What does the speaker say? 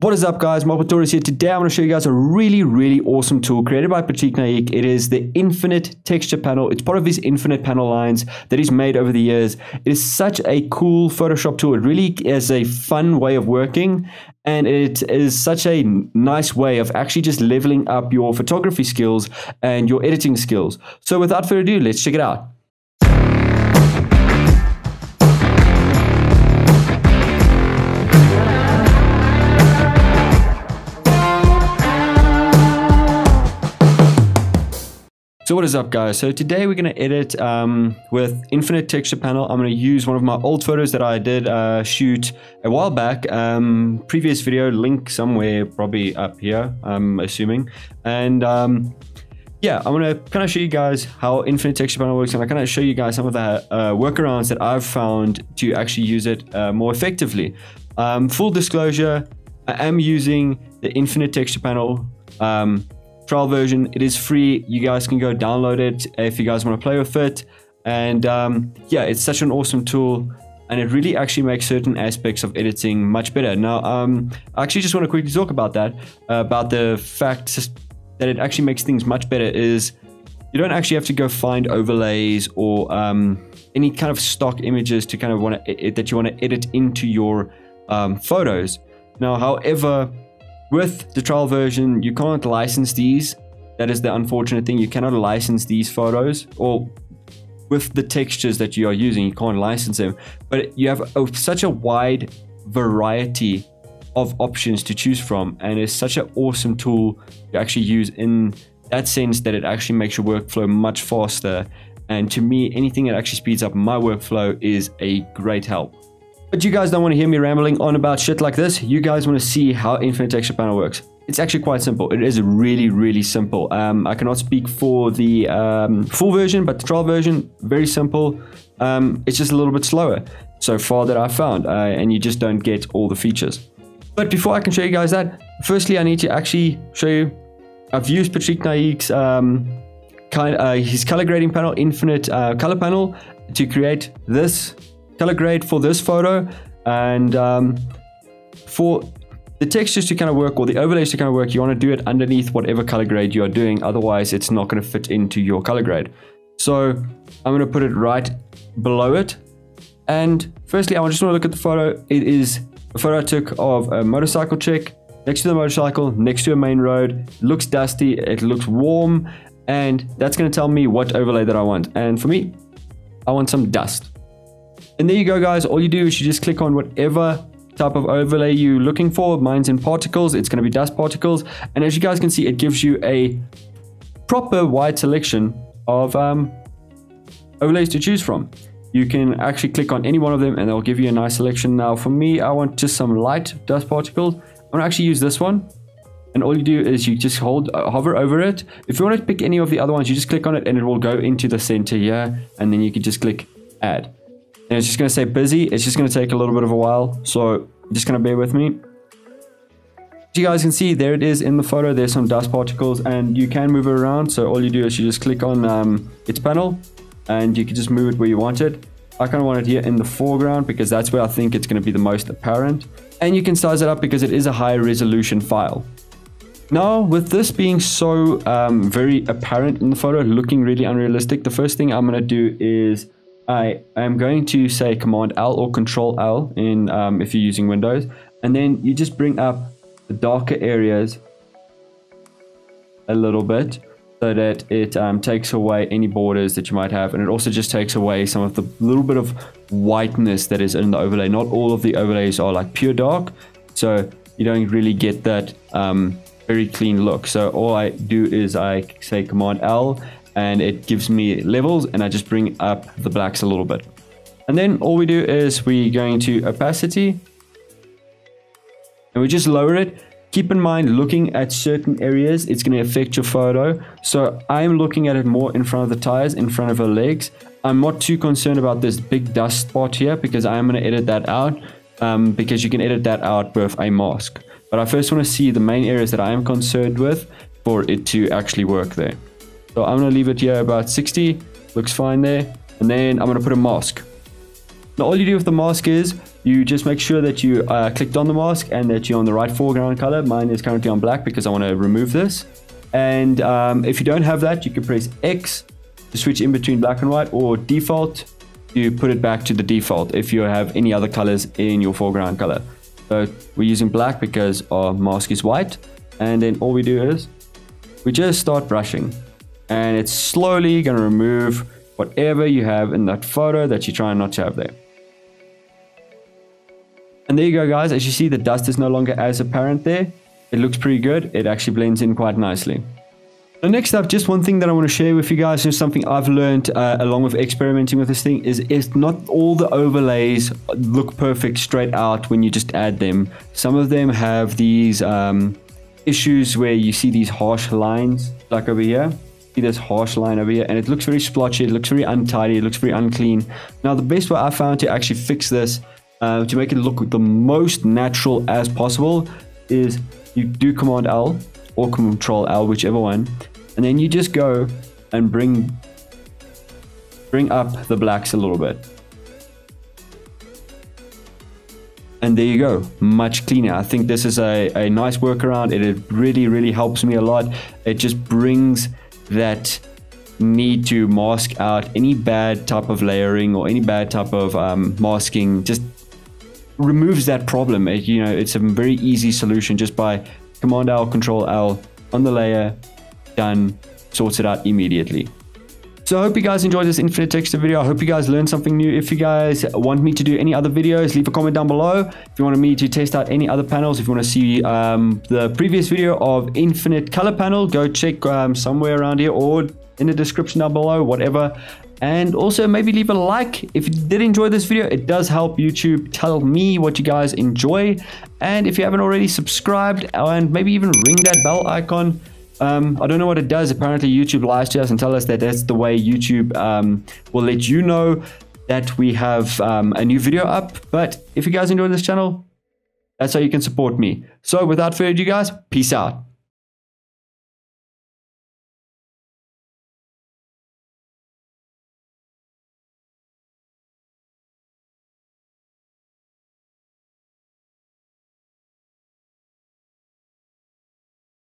What is up, guys? Michael Pretorius here. Today I'm going to show you guys a really awesome tool created by Patrick Naik. It is the Infinite Texture Panel. It's part of his Infinite Panel lines that he's made over the years. It is such a cool Photoshop tool. It really is a fun way of working, and it is such a nice way of actually just leveling up your photography skills and your editing skills. So without further ado, let's check it out. So what is up, guys? So today we're going to edit with Infinite Texture Panel. I'm going to use one of my old photos that I did shoot a while back. Previous video, link somewhere, probably up here, I'm assuming. And yeah, I'm going to kind of show you guys how Infinite Texture Panel works, and I kind of show you guys some of the workarounds that I've found to actually use it more effectively. Full disclosure, I am using the Infinite Texture Panel trial version. It is free. You guys can go download it if you guys want to play with it. And yeah, it's such an awesome tool, and it really actually makes certain aspects of editing much better. Now, I actually just want to quickly talk about that, about the fact that it actually makes things much better is you don't actually have to go find overlays or any kind of stock images to kind of want to edit into your photos. Now, however, with the trial version, you can't license these. That is the unfortunate thing. You cannot license these photos, or with the textures that you are using, you can't license them. But you have such a wide variety of options to choose from, and it's such an awesome tool to actually use in that sense that it actually makes your workflow much faster. And to me, anything that actually speeds up my workflow is a great help. But you guys don't want to hear me rambling on about shit like this. You guys want to see how Infinite Texture Panel works. It's actually quite simple. It is really simple. I cannot speak for the full version, but the trial version, very simple. It's just a little bit slower so far that I found, and you just don't get all the features. But before I can show you guys that, firstly, I need to actually show you, I've used Patrick Naik's his color grading panel, Infinite Color Panel, to create this color grade for this photo, and for the textures to kind of work, or the overlays to kind of work, you want to do it underneath whatever color grade you are doing, otherwise it's not going to fit into your color grade. So I'm going to put it right below it, and firstly I just want to look at the photo. It is a photo I took of a motorcycle chick next to the motorcycle, next to a main road. It looks dusty, it looks warm, and that's going to tell me what overlay that I want, and for me, I want some dust. And there you go, guys. All you do is you just click on whatever type of overlay you're looking for. Mine's in particles. It's going to be dust particles. And as you guys can see, it gives you a proper wide selection of overlays to choose from. You can actually click on any one of them and they'll give you a nice selection. Now, for me, I want just some light dust particles. I'm going to actually use this one. And all you do is you just hover over it. If you want to pick any of the other ones, you just click on it and it will go into the center here. And then you can just click add. And it's just going to say busy. It's just going to take a little bit of a while, so just going to bear with me. As you guys can see, there it is in the photo. There's some dust particles, and you can move it around. So all you do is you just click on its panel, and you can just move it where you want it. I kind of want it here in the foreground because that's where I think it's going to be the most apparent. And you can size it up because it is a high resolution file. Now, with this being so very apparent in the photo, looking really unrealistic, the first thing I'm going to do is I am going to say Command L or Control L in if you're using Windows, and then you just bring up the darker areas a little bit so that it takes away any borders that you might have, and it also just takes away some of the little bit of whiteness that is in the overlay. Not all of the overlays are like pure dark, so you don't really get that very clean look. So all I do is I say Command L, and it gives me levels, and I just bring up the blacks a little bit. And then all we do is we go into opacity, and we just lower it. Keep in mind, looking at certain areas, it's going to affect your photo. So I'm looking at it more in front of the tires, in front of her legs. I'm not too concerned about this big dust spot here because I'm going to edit that out, because you can edit that out with a mask. But I first want to see the main areas that I am concerned with for it to actually work there. So I'm going to leave it here about 60, looks fine there, and then I'm going to put a mask. Now all you do with the mask is you just make sure that you clicked on the mask and that you're on the right foreground color. Mine is currently on black because I want to remove this. And if you don't have that, you can press X to switch in between black and white, or default, you put it back to the default if you have any other colors in your foreground color. So we're using black because our mask is white. And then all we do is we just start brushing, and it's slowly going to remove whatever you have in that photo that you're trying not to have there. And there you go, guys. As you see, the dust is no longer as apparent there. It looks pretty good. It actually blends in quite nicely. Now, next up, just one thing that I want to share with you guys, and something I've learned along with experimenting with this thing, is not all the overlays look perfect straight out when you just add them. Some of them have these issues where you see these harsh lines, like over here. See this harsh line over here, and it looks very splotchy, it looks very untidy, it looks very unclean. Now, the best way I found to actually fix this, to make it look the most natural as possible, is you do Command L or Control L, whichever one, and then you just go and bring up the blacks a little bit. And there you go, much cleaner. I think this is a nice workaround. It really, really helps me a lot. It just brings that need to mask out any bad type of layering or any bad type of masking. Just removes that problem. It's a very easy solution just by Command L, Control L on the layer, done, sorts it out immediately. So I hope you guys enjoyed this Infinite Texture video. I hope you guys learned something new. If you guys want me to do any other videos, leave a comment down below. If you want me to test out any other panels, if you want to see the previous video of Infinite Color Panel, go check somewhere around here or in the description down below, whatever. And also maybe leave a like if you did enjoy this video. It does help YouTube tell me what you guys enjoy. And if you haven't already, subscribed and maybe even ring that bell icon. I don't know what it does. Apparently YouTube lies to us and tell us that that's the way YouTube will let you know that we have a new video up. But if you guys enjoy this channel, that's how you can support me. So without further ado, guys, peace out.